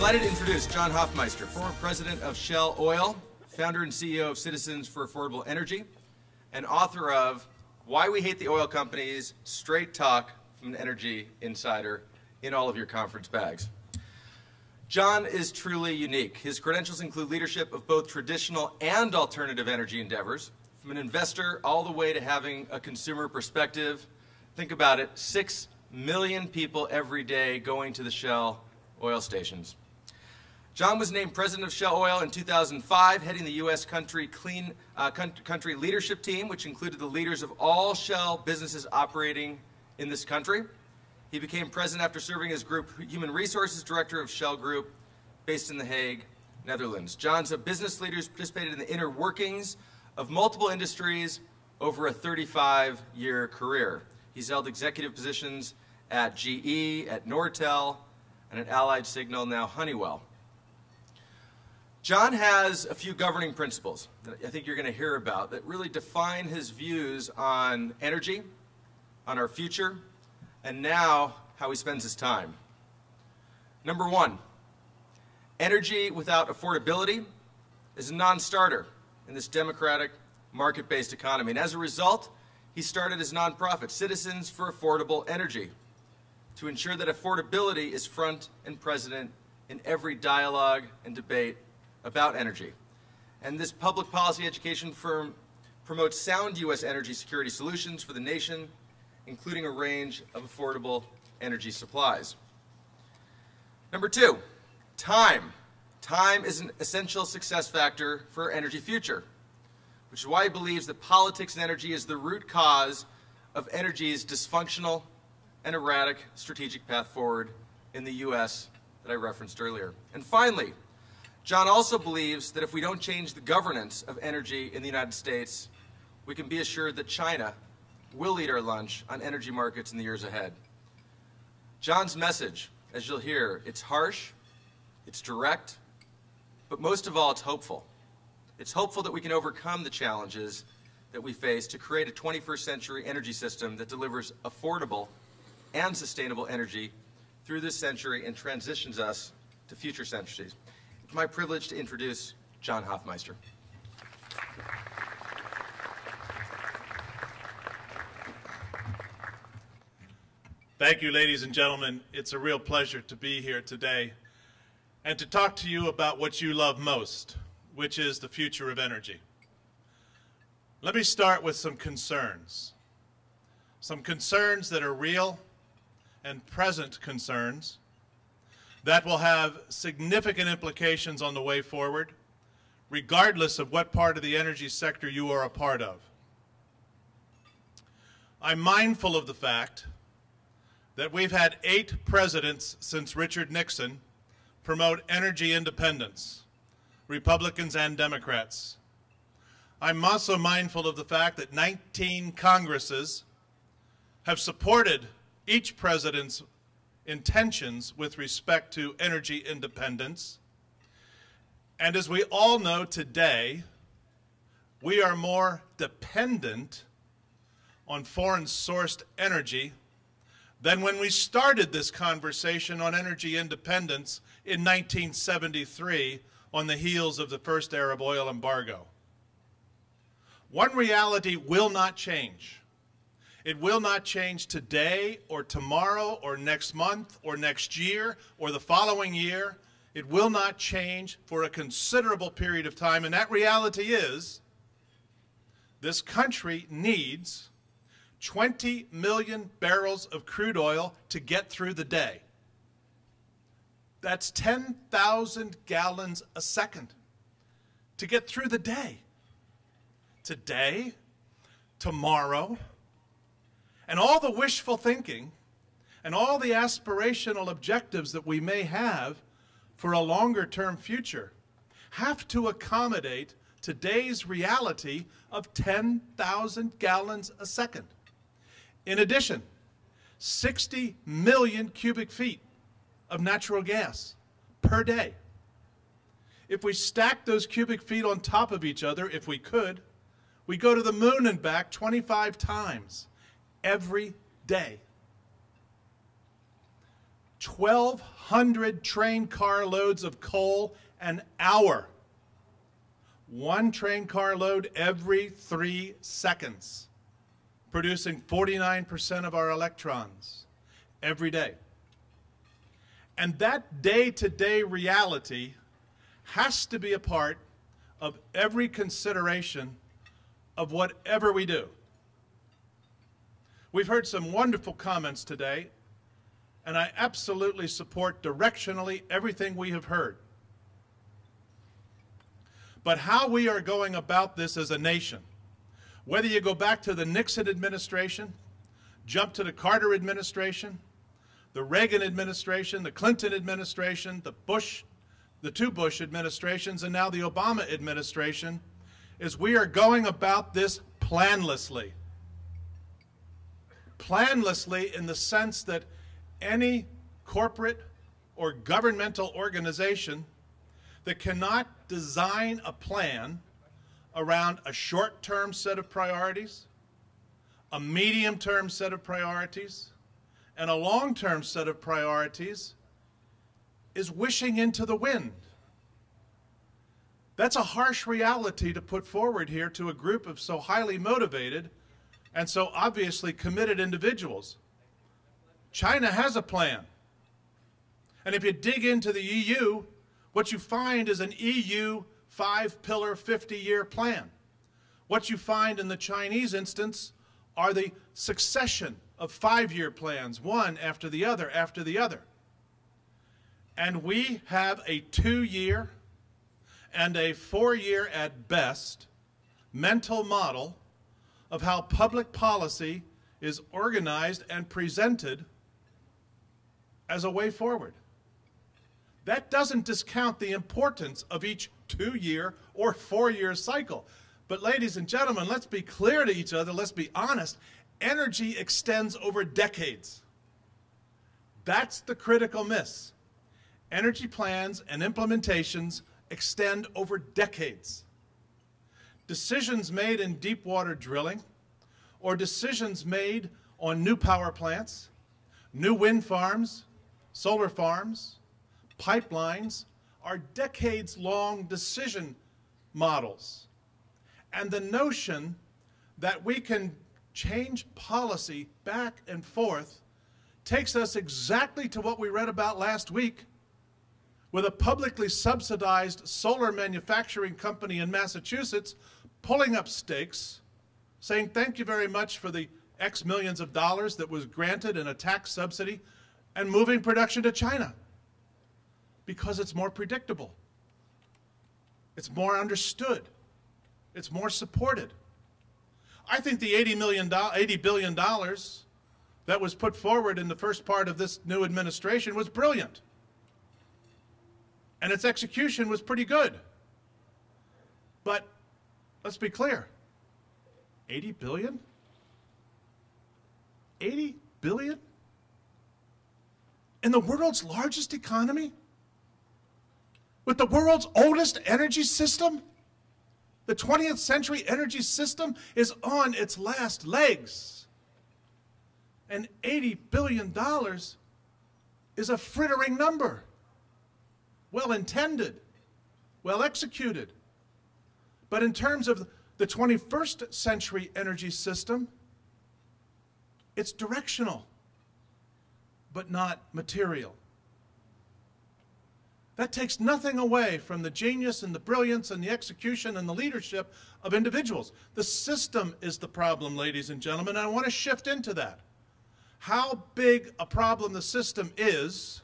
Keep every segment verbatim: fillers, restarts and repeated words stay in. Delighted to introduce John Hofmeister, former president of Shell Oil, founder and C E O of Citizens for Affordable Energy, and author of Why We Hate the Oil Companies, Straight Talk from an Energy Insider, in all of your conference bags. John is truly unique. His credentials include leadership of both traditional and alternative energy endeavors, from an investor all the way to having a consumer perspective. Think about it, six million people every day going to the Shell oil stations. John was named president of Shell Oil in two thousand five, heading the U S country clean uh, country leadership team, which included the leaders of all Shell businesses operating in this country. He became president after serving as group human resources director of Shell Group, based in The Hague, Netherlands. John's business leaders participated in the inner workings of multiple industries over a thirty-five year career. He's held executive positions at G E, at Nortel, and at Allied Signal, now Honeywell. John has a few governing principles that I think you're going to hear about that really define his views on energy, on our future, and now how he spends his time. Number one, energy without affordability is a non-starter in this democratic, market-based economy. And as a result, he started his nonprofit, Citizens for Affordable Energy, to ensure that affordability is front and present in every dialogue and debate about energy. And this public policy education firm promotes sound U S energy security solutions for the nation, including a range of affordable energy supplies. Number two, time. Time is an essential success factor for our energy future, which is why he believes that politics and energy is the root cause of energy's dysfunctional and erratic strategic path forward in the U S that I referenced earlier. And finally, John also believes that if we don't change the governance of energy in the United States, we can be assured that China will eat our lunch on energy markets in the years ahead. John's message, as you'll hear, it's harsh, it's direct, but most of all, it's hopeful. It's hopeful that we can overcome the challenges that we face to create a twenty-first century energy system that delivers affordable and sustainable energy through this century and transitions us to future centuries. It's my privilege to introduce John Hofmeister. Thank you, ladies and gentlemen. It's a real pleasure to be here today and to talk to you about what you love most, which is the future of energy. Let me start with some concerns. Some concerns that are real and present concerns that will have significant implications on the way forward, regardless of what part of the energy sector you are a part of. I'm mindful of the fact that we've had eight presidents since Richard Nixon promote energy independence, Republicans and Democrats. I'm also mindful of the fact that nineteen Congresses have supported each president's intentions with respect to energy independence. And as we all know today, we are more dependent on foreign-sourced energy than when we started this conversation on energy independence in nineteen seventy-three on the heels of the first Arab oil embargo. One reality will not change. It will not change today or tomorrow or next month or next year or the following year. It will not change for a considerable period of time. And that reality is this country needs twenty million barrels of crude oil to get through the day. That's ten thousand gallons a second to get through the day. Today, tomorrow, and all the wishful thinking and all the aspirational objectives that we may have for a longer-term future have to accommodate today's reality of ten thousand gallons a second. In addition, sixty million cubic feet of natural gas per day. If we stack those cubic feet on top of each other, if we could, we go to the moon and back twenty-five times. Every day. twelve hundred train car loads of coal an hour. One train car load every three seconds, producing forty-nine percent of our electrons every day. And that day-to-day reality has to be a part of every consideration of whatever we do. We've heard some wonderful comments today, and I absolutely support directionally everything we have heard. But how we are going about this as a nation, whether you go back to the Nixon administration, jump to the Carter administration, the Reagan administration, the Clinton administration, the Bush, the two Bush administrations, and now the Obama administration, is we are going about this planlessly. Planlessly in the sense that any corporate or governmental organization that cannot design a plan around a short-term set of priorities, a medium-term set of priorities, and a long-term set of priorities is wishing into the wind. That's a harsh reality to put forward here to a group of so highly motivated and so obviously committed individuals. China has a plan. And if you dig into the E U, what you find is an E U five-pillar, fifty-year plan. What you find in the Chinese instance are the succession of five-year plans, one after the other after the other. And we have a two-year and a four-year at best mental model of how public policy is organized and presented as a way forward. That doesn't discount the importance of each two-year or four-year cycle. But ladies and gentlemen, let's be clear to each other, let's be honest, energy extends over decades. That's the critical miss. Energy plans and implementations extend over decades. Decisions made in deep water drilling or decisions made on new power plants, new wind farms, solar farms, pipelines are decades-long decision models. And the notion that we can change policy back and forth takes us exactly to what we read about last week with a publicly subsidized solar manufacturing company in Massachusetts pulling up stakes, saying thank you very much for the X millions of dollars that was granted in a tax subsidy, and moving production to China. Because it's more predictable, it's more understood, it's more supported. I think the eighty million dollars, eighty billion dollars that was put forward in the first part of this new administration was brilliant. And its execution was pretty good. But let's be clear, eighty billion dollars? eighty billion dollars? In the world's largest economy? With the world's oldest energy system? The twentieth century energy system is on its last legs. And eighty billion dollars is a frittering number. Well-intended, well-executed. But in terms of the twenty-first century energy system, it's directional, but not material. That takes nothing away from the genius and the brilliance and the execution and the leadership of individuals. The system is the problem, ladies and gentlemen, and I want to shift into that. How big a problem the system is,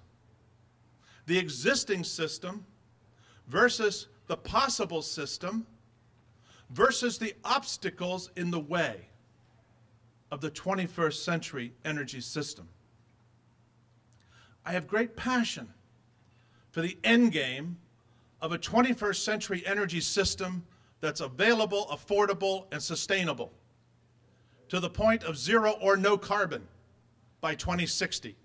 the existing system versus the possible system versus the obstacles in the way of the twenty-first century energy system. I have great passion for the end game of a twenty-first century energy system that's available, affordable, and sustainable to the point of zero or no carbon by twenty sixty.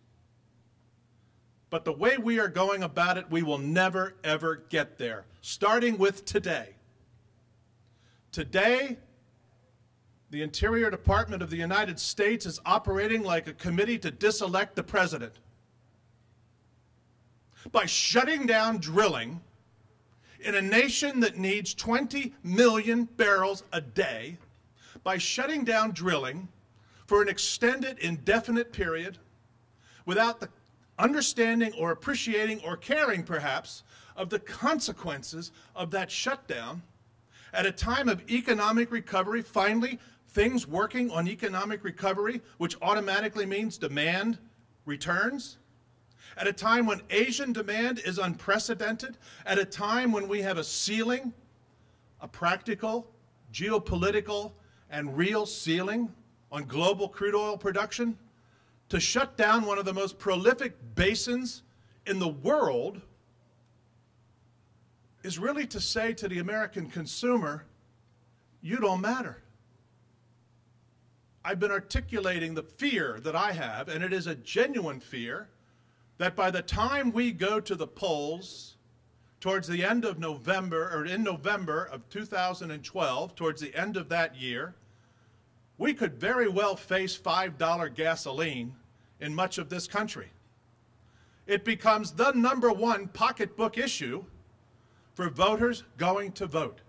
But the way we are going about it, we will never, ever get there, starting with today. Today, the Interior Department of the United States is operating like a committee to diselect the president. by shutting down drilling in a nation that needs twenty million barrels a day, by shutting down drilling for an extended, indefinite period without the understanding or appreciating or caring, perhaps, of the consequences of that shutdown at a time of economic recovery, finally things working on economic recovery, which automatically means demand returns, at a time when Asian demand is unprecedented, at a time when we have a ceiling, a practical, geopolitical, and real ceiling on global crude oil production, to shut down one of the most prolific basins in the world is really to say to the American consumer, you don't matter. I've been articulating the fear that I have, and it is a genuine fear, that by the time we go to the polls towards the end of November, or in November of two thousand twelve, towards the end of that year, we could very well face five dollar gasoline in much of this country. It becomes the number one pocketbook issue for voters going to vote.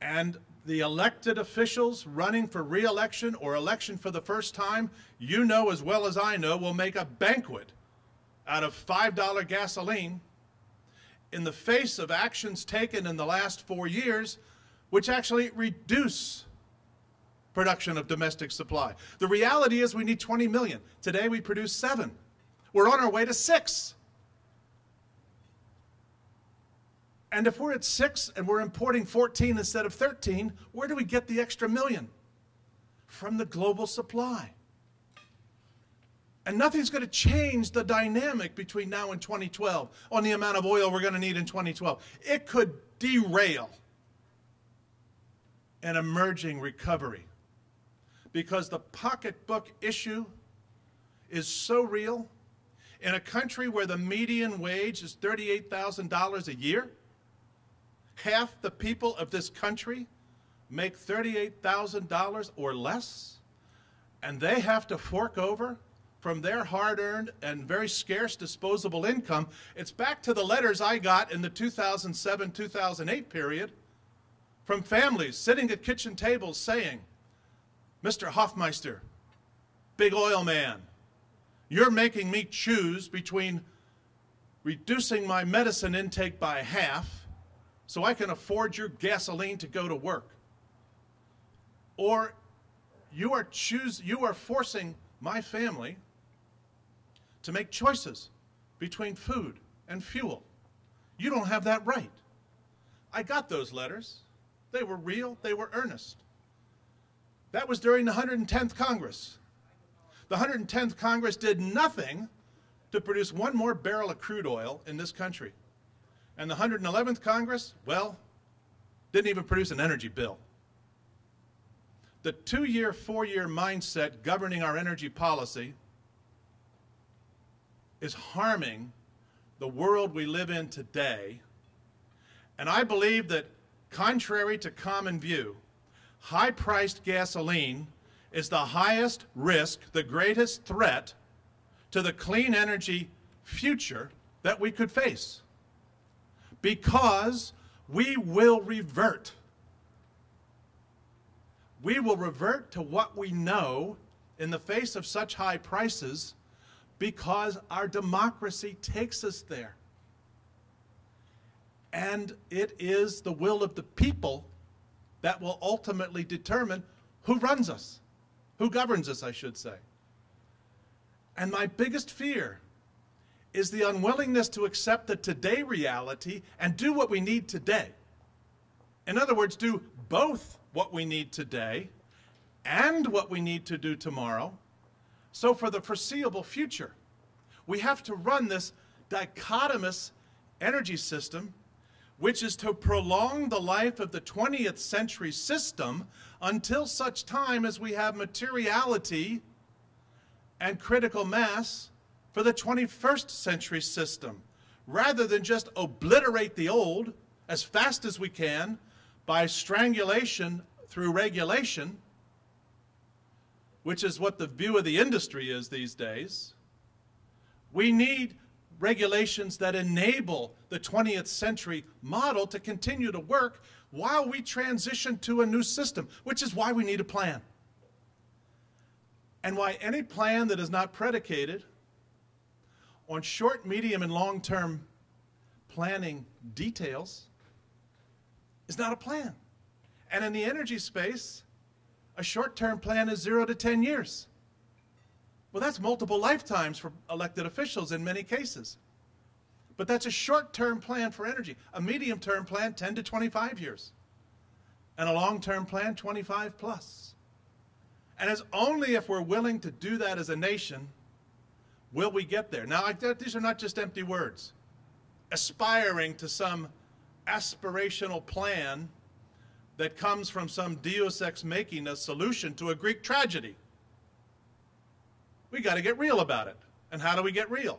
And the elected officials running for re-election or election for the first time, you know as well as I know, will make a banquet out of five dollar gasoline in the face of actions taken in the last four years, which actually reduce production of domestic supply. The reality is we need twenty million. Today we produce seven. We're on our way to six. And if we're at six and we're importing fourteen instead of thirteen, where do we get the extra million? From the global supply. And nothing's going to change the dynamic between now and twenty twelve on the amount of oil we're going to need in twenty twelve. It could derail an emerging recovery because the pocketbook issue is so real in a country where the median wage is thirty-eight thousand dollars a year. Half the people of this country make thirty-eight thousand dollars or less, and they have to fork over from their hard-earned and very scarce disposable income. It's back to the letters I got in the two thousand seven two thousand eight period from families sitting at kitchen tables saying, "Mister Hofmeister, big oil man, you're making me choose between reducing my medicine intake by half so I can afford your gasoline to go to work. Or you are choose, you are forcing my family to make choices between food and fuel. You don't have that right." I got those letters. They were real. They were earnest. That was during the one hundred tenth Congress. The one hundred tenth Congress did nothing to produce one more barrel of crude oil in this country. And the one hundred eleventh Congress, well, didn't even produce an energy bill. The two-year, four-year mindset governing our energy policy is harming the world we live in today. And I believe that, contrary to common view, high-priced gasoline is the highest risk, the greatest threat to the clean energy future that we could face, because we will revert. We will revert to what we know in the face of such high prices because our democracy takes us there. And it is the will of the people that will ultimately determine who runs us, who governs us, I should say. And my biggest fear is the unwillingness to accept the today reality and do what we need today. In other words, do both what we need today and what we need to do tomorrow. So for the foreseeable future, we have to run this dichotomous energy system, which is to prolong the life of the twentieth century system until such time as we have materiality and critical mass for the twenty-first century system, rather than just obliterate the old as fast as we can by strangulation through regulation, which is what the view of the industry is these days. We need regulations that enable the twentieth century model to continue to work while we transition to a new system, which is why we need a plan. And why any plan that is not predicated on short, medium, and long-term planning details is not a plan. And in the energy space, a short-term plan is zero to ten years. Well, that's multiple lifetimes for elected officials in many cases. But that's a short-term plan for energy. A medium-term plan, ten to twenty-five years. And a long-term plan, twenty-five plus. And it's only if we're willing to do that as a nation will we get there. Now, I, these are not just empty words. Aspiring to some aspirational plan that comes from some Deus Ex Machina solution to a Greek tragedy. We got to get real about it. And how do we get real?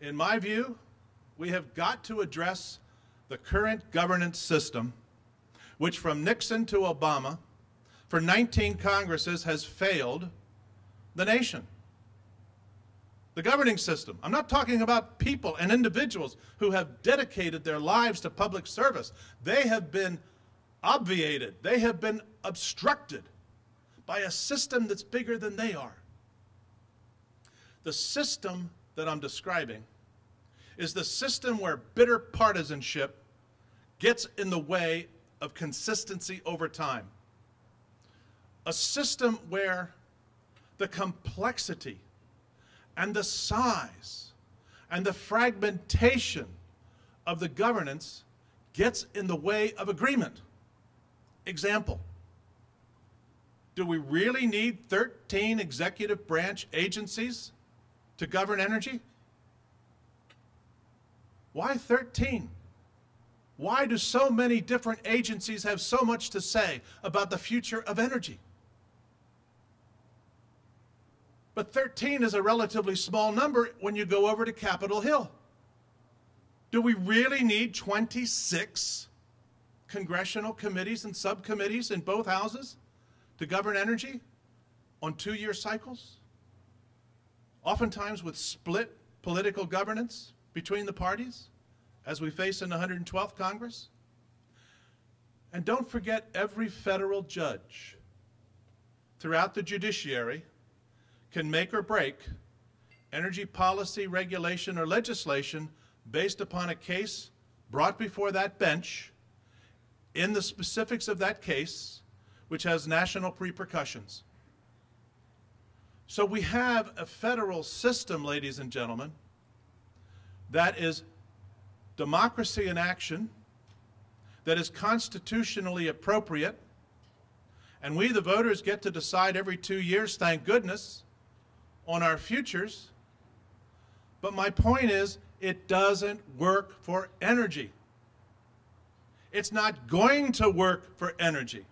In my view, we have got to address the current governance system, which from Nixon to Obama, for nineteen Congresses, has failed the nation. The governing system. I'm not talking about people and individuals who have dedicated their lives to public service. They have been obviated. They have been obstructed by a system that's bigger than they are. The system that I'm describing is the system where bitter partisanship gets in the way of consistency over time. A system where the complexity and the size and the fragmentation of the governance gets in the way of agreement. Example. Do we really need thirteen executive branch agencies to govern energy? Why thirteen? Why do so many different agencies have so much to say about the future of energy? But thirteen is a relatively small number when you go over to Capitol Hill. Do we really need twenty-six congressional committees and subcommittees in both houses to govern energy on two-year cycles, oftentimes with split political governance between the parties, as we face in the one hundred twelfth Congress? And don't forget, every federal judge throughout the judiciary can make or break energy policy, regulation, or legislation based upon a case brought before that bench in the specifics of that case, which has national repercussions. So we have a federal system, ladies and gentlemen, that is democracy in action, that is constitutionally appropriate, and we, the voters, get to decide every two years, thank goodness, on our futures. But my point is, it doesn't work for energy. It's not going to work for energy.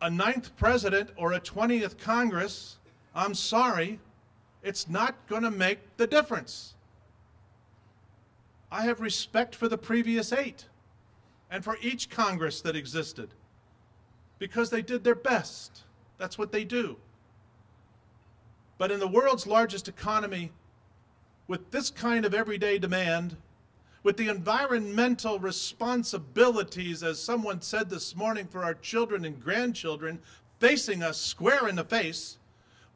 A ninth president or a twentieth Congress, I'm sorry, it's not going to make the difference. I have respect for the previous eight and for each Congress that existed because they did their best. That's what they do. But in the world's largest economy, with this kind of everyday demand, with the environmental responsibilities, as someone said this morning, for our children and grandchildren facing us square in the face,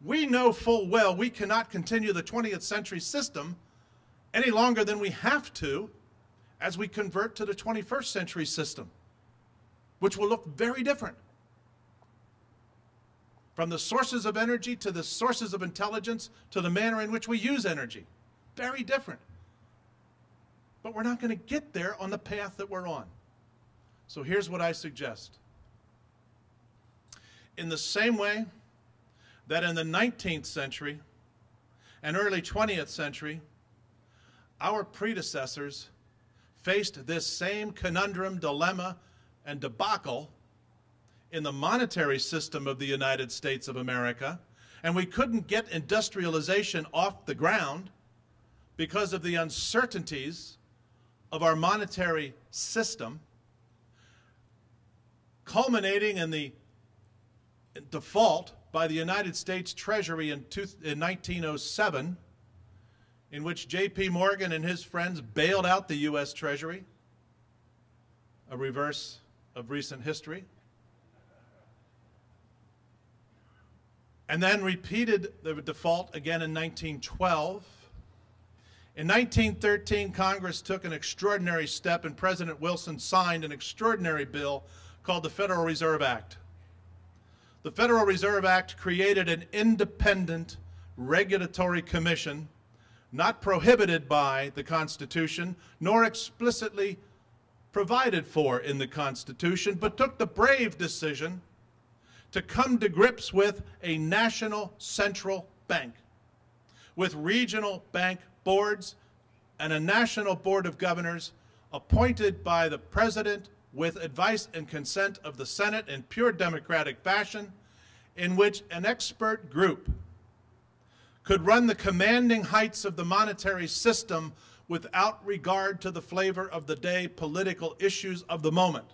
we know full well we cannot continue the twentieth century system any longer than we have to as we convert to the twenty-first century system, which will look very different. From the sources of energy to the sources of intelligence to the manner in which we use energy, very different. But we're not going to get there on the path that we're on. So here's what I suggest. In the same way that in the nineteenth century and early twentieth century, our predecessors faced this same conundrum, dilemma, and debacle in the monetary system of the United States of America, and we couldn't get industrialization off the ground because of the uncertainties of our monetary system, culminating in the default by the United States Treasury in, two, in nineteen oh seven, in which J P. Morgan and his friends bailed out the U S Treasury, a reverse of recent history, and then repeated the default again in nineteen twelve. In nineteen thirteen, Congress took an extraordinary step, and President Wilson signed an extraordinary bill called the Federal Reserve Act. The Federal Reserve Act created an independent regulatory commission, not prohibited by the Constitution, nor explicitly provided for in the Constitution, but took the brave decision to come to grips with a national central bank, with regional bank boards, and a national board of governors appointed by the president with advice and consent of the Senate in pure democratic fashion, in which an expert group could run the commanding heights of the monetary system without regard to the flavor of the day, political issues of the moment,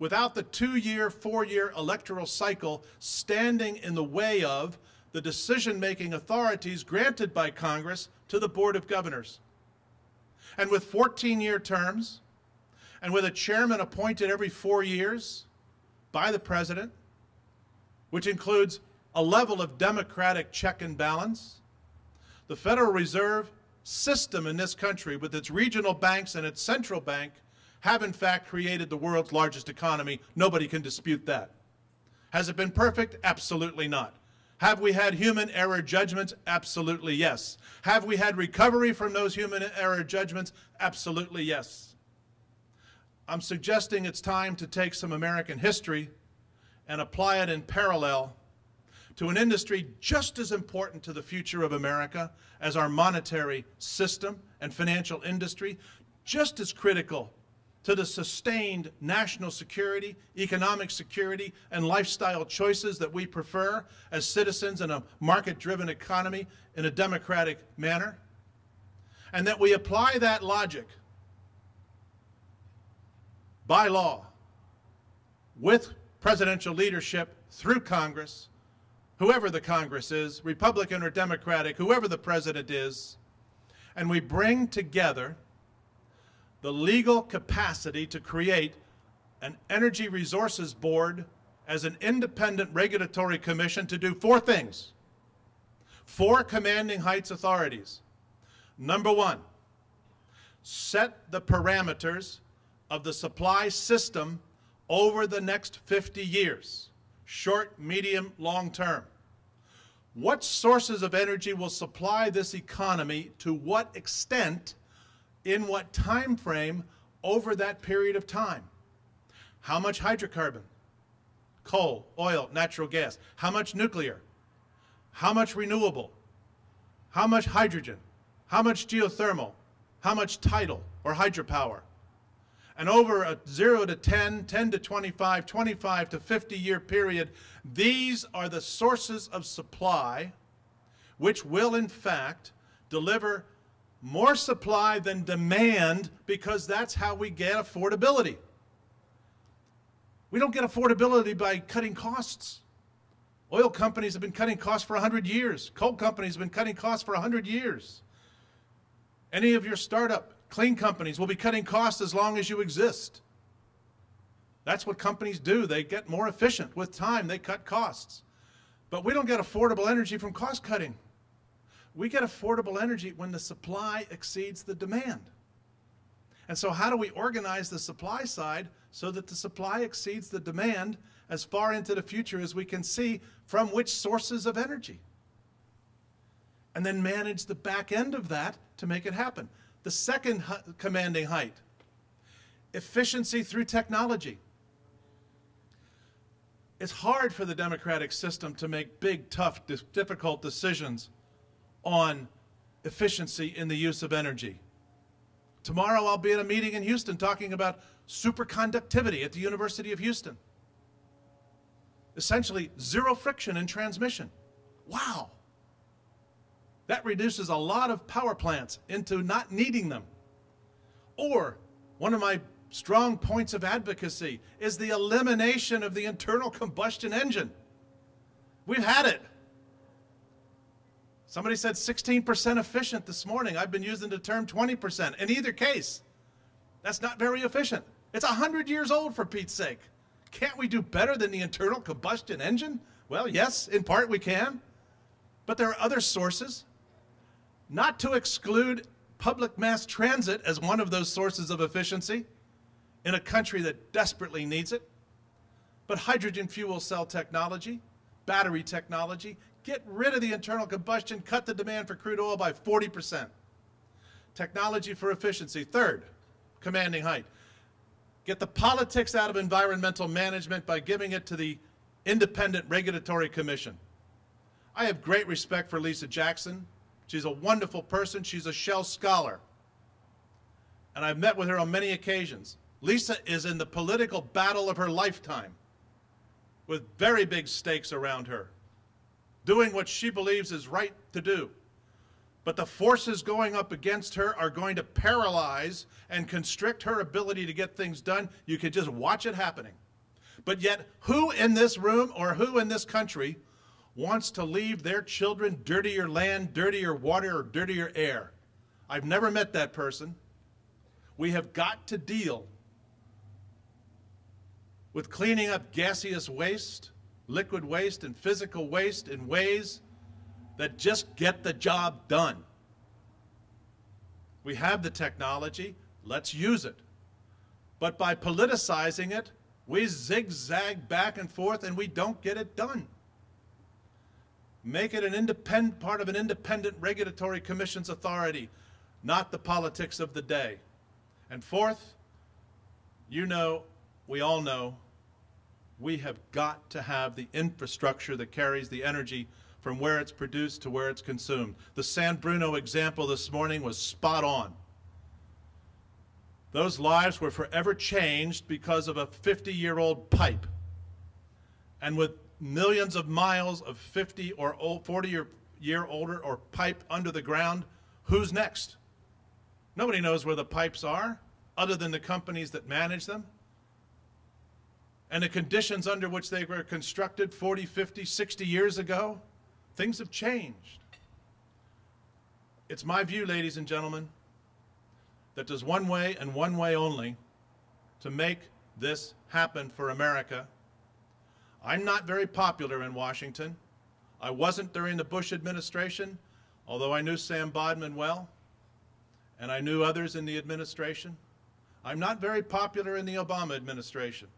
without the two-year, four-year electoral cycle standing in the way of the decision-making authorities granted by Congress to the Board of Governors. And with fourteen-year terms, and with a chairman appointed every four years by the president, which includes a level of democratic check and balance, the Federal Reserve system in this country, with its regional banks and its central bank, have in fact created the world's largest economy. Nobody can dispute that. Has it been perfect? Absolutely not. Have we had human error judgments? Absolutely yes. Have we had recovery from those human error judgments? Absolutely yes. I'm suggesting it's time to take some American history and apply it in parallel to an industry just as important to the future of America as our monetary system and financial industry, just as critical to the sustained national security, economic security, and lifestyle choices that we prefer as citizens in a market-driven economy in a democratic manner, and that we apply that logic by law with presidential leadership through Congress, whoever the Congress is, Republican or Democratic, whoever the president is, and we bring together the legal capacity to create an Energy Resources Board as an independent regulatory commission to do four things. Four commanding heights authorities. Number one, set the parameters of the supply system over the next fifty years, short, medium, long term. What sources of energy will supply this economy, to what extent, in what time frame, over that period of time? How much hydrocarbon? Coal, oil, natural gas. How much nuclear? How much renewable? How much hydrogen? How much geothermal? How much tidal or hydropower? And over a zero to ten, ten to twenty-five, twenty-five to fifty year period, these are the sources of supply which will in fact deliver more supply than demand, because that's how we get affordability. We don't get affordability by cutting costs. Oil companies have been cutting costs for one hundred years. Coal companies have been cutting costs for one hundred years. Any of your startup clean companies will be cutting costs as long as you exist. That's what companies do. They get more efficient with time. They cut costs. But we don't get affordable energy from cost cutting. We get affordable energy when the supply exceeds the demand. And so how do we organize the supply side so that the supply exceeds the demand as far into the future as we can see from which sources of energy? And then manage the back end of that to make it happen. The second commanding height, efficiency through technology. It's hard for the democratic system to make big, tough, difficult decisions on efficiency in the use of energy. Tomorrow I'll be at a meeting in Houston talking about superconductivity at the University of Houston. Essentially zero friction in transmission. Wow! That reduces a lot of power plants into not needing them. Or one of my strong points of advocacy is the elimination of the internal combustion engine. We've had it. Somebody said sixteen percent efficient this morning. I've been using the term twenty percent. In either case, that's not very efficient. It's one hundred years old, for Pete's sake. Can't we do better than the internal combustion engine? Well, yes, in part we can. But there are other sources. Not to exclude public mass transit as one of those sources of efficiency in a country that desperately needs it. But hydrogen fuel cell technology, battery technology, get rid of the internal combustion, cut the demand for crude oil by forty percent. Technology for efficiency. Third, commanding height. Get the politics out of environmental management by giving it to the Independent Regulatory Commission. I have great respect for Lisa Jackson. She's a wonderful person. She's a Shell scholar. And I've met with her on many occasions. Lisa is in the political battle of her lifetime with very big stakes around her, doing what she believes is right to do. But the forces going up against her are going to paralyze and constrict her ability to get things done. You can just watch it happening. But yet, who in this room or who in this country wants to leave their children dirtier land, dirtier water, or dirtier air? I've never met that person. We have got to deal with cleaning up gaseous waste, liquid waste, and physical waste in ways that just get the job done. We have the technology. Let's use it. But by politicizing it, we zigzag back and forth, and we don't get it done. Make it an independent part of an independent regulatory commission's authority, not the politics of the day. And fourth, you know, we all know, we have got to have the infrastructure that carries the energy from where it's produced to where it's consumed. The San Bruno example this morning was spot on. Those lives were forever changed because of a fifty-year-old pipe. And with millions of miles of fifty or forty-year-older or pipe under the ground, who's next? Nobody knows where the pipes are other than the companies that manage them. And the conditions under which they were constructed forty, fifty, sixty years ago, things have changed. It's my view, ladies and gentlemen, that there's one way and one way only to make this happen for America. I'm not very popular in Washington. I wasn't during the Bush administration, although I knew Sam Bodman well, and I knew others in the administration. I'm not very popular in the Obama administration.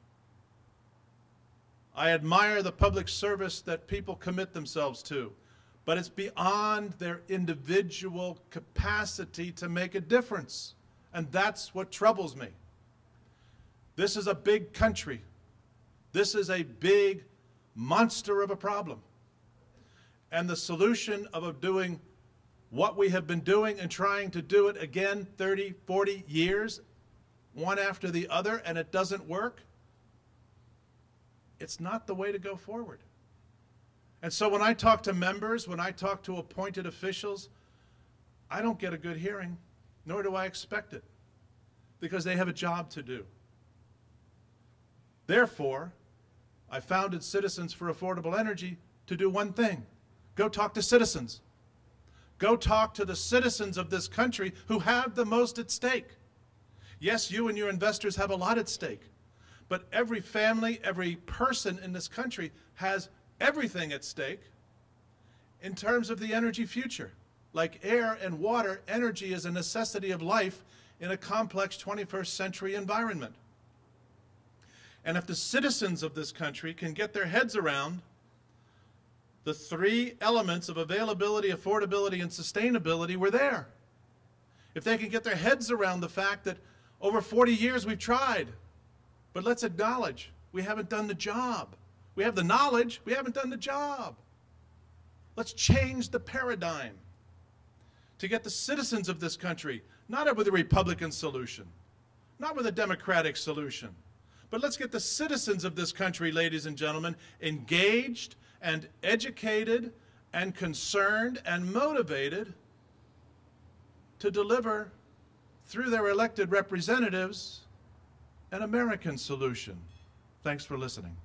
I admire the public service that people commit themselves to, but it's beyond their individual capacity to make a difference. And that's what troubles me. This is a big country. This is a big monster of a problem. And the solution of doing what we have been doing and trying to do it again thirty, forty years, one after the other, and it doesn't work, it's not the way to go forward. And so when I talk to members, when I talk to appointed officials, I don't get a good hearing, nor do I expect it, because they have a job to do. Therefore, I founded Citizens for Affordable Energy to do one thing. Go talk to citizens. Go talk to the citizens of this country who have the most at stake. Yes, you and your investors have a lot at stake, but every family, every person in this country has everything at stake in terms of the energy future. Like air and water, energy is a necessity of life in a complex twenty-first century environment. And if the citizens of this country can get their heads around the three elements of availability, affordability, and sustainability, we're there. If they can get their heads around the fact that over forty years we've tried, but let's acknowledge we haven't done the job. We have the knowledge, we haven't done the job. Let's change the paradigm to get the citizens of this country, not with a Republican solution, not with a Democratic solution, but let's get the citizens of this country, ladies and gentlemen, engaged and educated and concerned and motivated to deliver, through their elected representatives, an American solution. Thanks for listening.